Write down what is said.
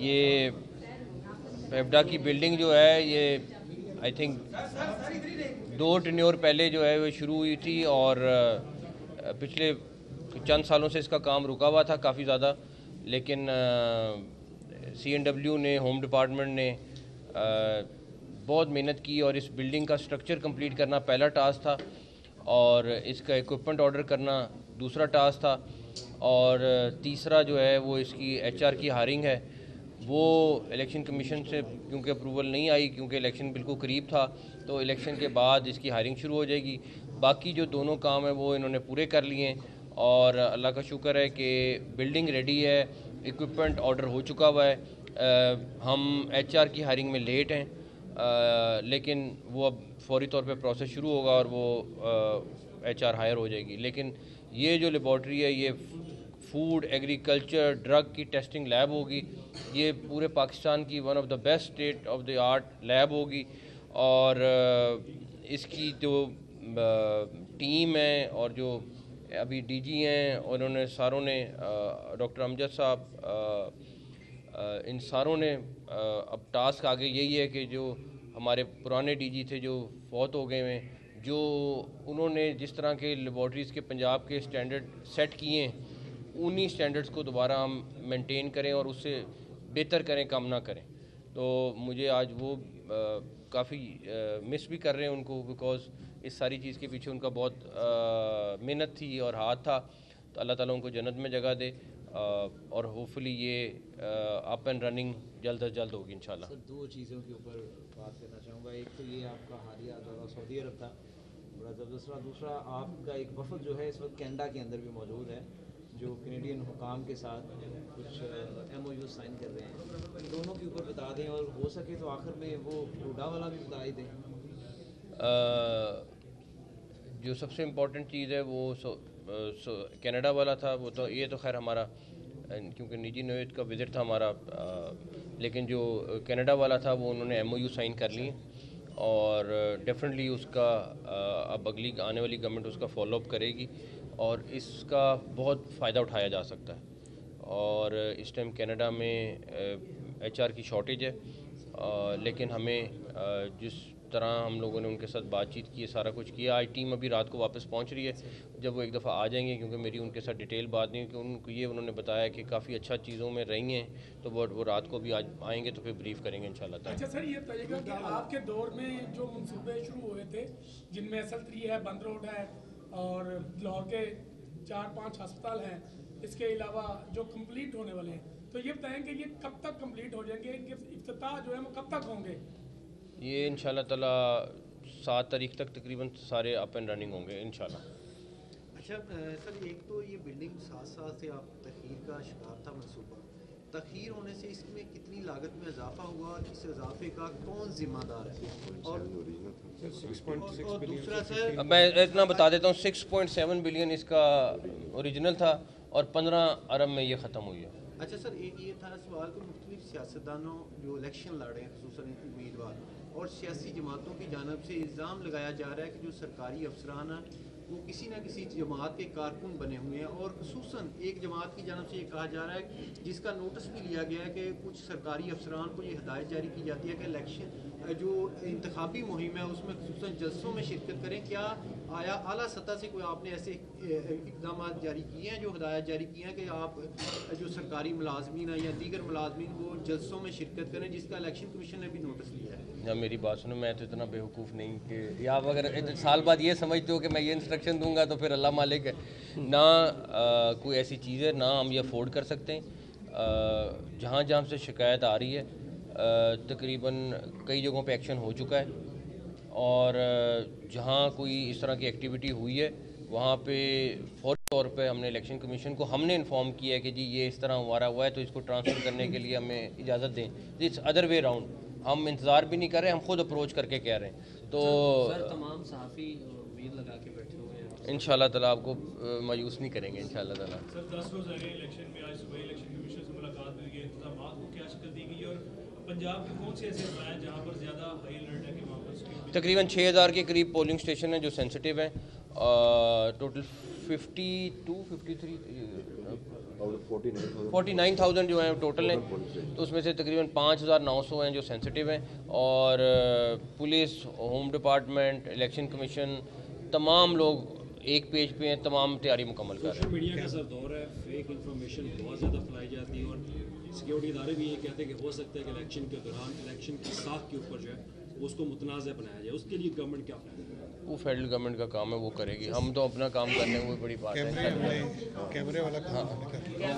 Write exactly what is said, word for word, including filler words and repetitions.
ये पेप्डा की बिल्डिंग जो है ये आई थिंक दो टेन्योर पहले जो है वो शुरू हुई थी और पिछले चंद सालों से इसका काम रुका हुआ था काफ़ी ज़्यादा, लेकिन सी एन डब्ल्यू ने, होम डिपार्टमेंट ने आ, बहुत मेहनत की और इस बिल्डिंग का स्ट्रक्चर कंप्लीट करना पहला टास्क था और इसका इक्विपमेंट ऑर्डर करना दूसरा टास्क था और तीसरा जो है वो इसकी एच आर की हायरिंग है। वो इलेक्शन कमीशन से क्योंकि अप्रूवल नहीं आई, क्योंकि इलेक्शन बिल्कुल करीब था, तो इलेक्शन के बाद इसकी हायरिंग शुरू हो जाएगी। बाकी जो दोनों काम है वो इन्होंने पूरे कर लिए और अल्लाह का शुक्र है कि बिल्डिंग रेडी है, इक्विपमेंट ऑर्डर हो चुका हुआ है। आ, हम एच आर की हायरिंग में लेट हैं, आ, लेकिन वो अब फौरी तौर पे प्रोसेस शुरू होगा और वो एच आर हायर हो जाएगी। लेकिन ये जो लेबॉर्ट्री है ये फूड, एग्रीकल्चर, ड्रग की टेस्टिंग लैब होगी। ये पूरे पाकिस्तान की one of the best state of the art lab होगी और इसकी जो टीम है और जो अभी डी जी हैं उन्होंने सारों ने, डॉक्टर अमजद साहब, इन सारों ने आ, अब टास्क आगे यही है कि जो हमारे पुराने डी जी थे जो फौत हो गए हैं, जो उन्होंने जिस तरह के लेबॉर्ट्रीज़ के पंजाब के स्टैंडर्ड सेट किए हैं उन्हीं स्टैंडर्ड्स को दोबारा हम मेंटेन करें और उससे बेहतर करें, कम ना करें। तो मुझे आज वो काफ़ी मिस भी कर रहे हैं उनको, बिकॉज़ इस सारी चीज़ के पीछे उनका बहुत मेहनत थी और हाथ था। तो अल्लाह ताला उनको जन्नत में जगह दे आ, और होपफुली ये अप एंड रनिंग जल्द अज जल्द होगी इंशाल्लाह। सर, दो चीज़ों के ऊपर बात करना चाहूँगा। एक तो ये आपका हालिया दौरा सऊदी अरब था, बड़ा ज़बरदस्त रहा। दूसरा, आपका एक वफद जो है इस वक्त कैनेडा के अंदर भी मौजूद है जो कैनेडियन हुकाम के साथ कुछ एम ओ यू साइन कर रहे हैं। दोनों के ऊपर बता दें और हो सके तो आखिर में वो रूडा वाला भी बता ही दें। जो सबसे इम्पोर्टेंट चीज़ है वो सो, सो, कैनेडा वाला था। वो तो ये तो खैर हमारा क्योंकि निजी नोयत का विज़िट था हमारा, आ, लेकिन जो कैनेडा वाला था वो उन्होंने एम ओ यू साइन कर लिए और डेफिनेटली उसका अब अगली आने वाली गवर्नमेंट उसका फॉलोअप करेगी और इसका बहुत फ़ायदा उठाया जा सकता है। और इस टाइम कनाडा में एच आर की शॉर्टेज है, आ, लेकिन हमें आ, जिस तरह हम लोगों ने उनके साथ बातचीत की, सारा कुछ किया। आज टीम अभी रात को वापस पहुंच रही है। जब वो एक दफ़ा आ जाएंगे, क्योंकि मेरी उनके साथ डिटेल बात नहीं, कि उनको ये उन्होंने बताया कि काफ़ी अच्छा चीज़ों में रही हैं, तो वो वो रात को भी आज आएंगे तो फिर ब्रीफ करेंगे इंशाल्लाह। अच्छा सर, ये बताइएगा कि आपके दौर में जो मनसूबे शुरू हुए थे जिनमें एसल थ्री है, बंद रोड है और लाहौर के चार पाँच हस्पताल हैं, इसके अलावा जो कंप्लीट होने वाले हैं, तो ये बताएं कि ये कब तक कंप्लीट हो जाएंगे, इनके इफ्तिताह जो है वो कब तक होंगे? ये इंशाल्लाह ताला सात तारीख तक तकरीबन सारे अप एंड रनिंग होंगे इंशाल्लाह। अच्छा सर, एक तो ये बिल्डिंग साथ साथ से आप तखीर का शिकार था मनसूबा, तखीर होने से इसमें कितनी लागत में इजाफा हुआ, इस इजाफे का कौन जिम्मेदार है? और, और दूसरा सर, मैं इतना बता देता हूँ, छह पॉइंट सात बिलियन इसका ओरिजिनल था और पंद्रह अरब में ये ख़त्म हुई है। अच्छा सर, एक ये था सवाल को मुख्तलिफ सियासतदानों जो इलेक्शन लड़ रहे हैं, खुसूसन उम्मीदवार और सियासी जमातों की जानब से इल्ज़ाम लगाया जा रहा है कि जो सरकारी अफसरान हैं वो किसी ना किसी जमात के कारकुन बने हुए हैं और खुसूसन एक जमात की जानब से ये कहा जा रहा है, जिसका नोटिस भी लिया गया है कि कुछ सरकारी अफसरान को ये हदायत जारी की जाती है कि इलेक्शन जो इंतखाबी मुहिम है उसमें खुसूसन जल्सों में शिरकत करें। क्या आया आला सतह से कोई आपने ऐसे इकदाम जारी किए हैं, जो हदायत जारी की हैं कि आप जो सरकारी मुलाजमीन हैं या दीगर मुलाजमीन वो जल्सों में शिरकत करें, जिसका इलेक्शन कमीशन ने भी नोटिस लिया है? या मेरी बात सुनो, मैं तो इतना बेवकूफ़ नहीं कि आप अगर साल बाद ये समझते हो कि मैं ये इंस्ट्रक्शन दूंगा तो फिर अल्लाह मालिक है ना। आ, कोई ऐसी चीज़ है ना हम ये अफोर्ड कर सकते हैं। जहाँ जहाँ से शिकायत आ रही है, आ, तकरीबन कई जगहों पे एक्शन हो चुका है और जहाँ कोई इस तरह की एक्टिविटी हुई है वहाँ पे फौरी तौर पे हमने इलेक्शन कमीशन को हमने इन्फॉर्म किया है कि जी ये इस तरह हमारा हुआ है तो इसको ट्रांसफ़र करने के लिए हमें इजाज़त दें। इट्स अदर वे राउंड, हम इंतज़ार भी नहीं कर रहे, हम खुद अप्रोच करके कह रहे हैं। तो सर, तमाम साफ़ी उम्मीद लगा के बैठे हुए हैं, इंशाल्लाह ताला आपको मायूस नहीं करेंगे इंशाल्लाह ताला। सर, दस रोज़ रहे इलेक्शन में, आज सुबह इलेक्शन कमीशन से मुलाकात हुई, इंतजामात को क्या शक्ल दी गई और पंजाब के कौन से ऐसे इलाके हैं जहाँ पर ज़्यादा हाई अलर्ट है? के तकरीबन छः हज़ार के करीब पोलिंग स्टेशन हैं जो सेंसिटिव हैं। Total fifty two fifty three उनचास हज़ार जो हैं टोटल हैं, तो उसमें से तकरीबन पाँच हज़ार नौ सौ हैं जो सेंसिटिव हैं, और police, home department, election commission, तमाम लोग एक पेज पे हैं, तमाम तैयारी मुकम्मल कर रहे हैं। मीडिया का ऐसा दौर है, फेक इंफॉर्मेशन बहुत ज़्यादा फैलाई जाती है, और सिक्योरिटी इदारे भी ये कहते हैं कि हो सकता है कि इलेक्शन के दौरान इलेक्शन की साख के ऊपर जो है उसको मुतनाज़ बनाया जाए, उसके लिए गवर्नमेंट क्या प्लान है? वो फेडरल गवर्नमेंट का काम है, वो करेगी, हम तो अपना काम करने में बड़ी बात है। कैमरे वाला, हाँ।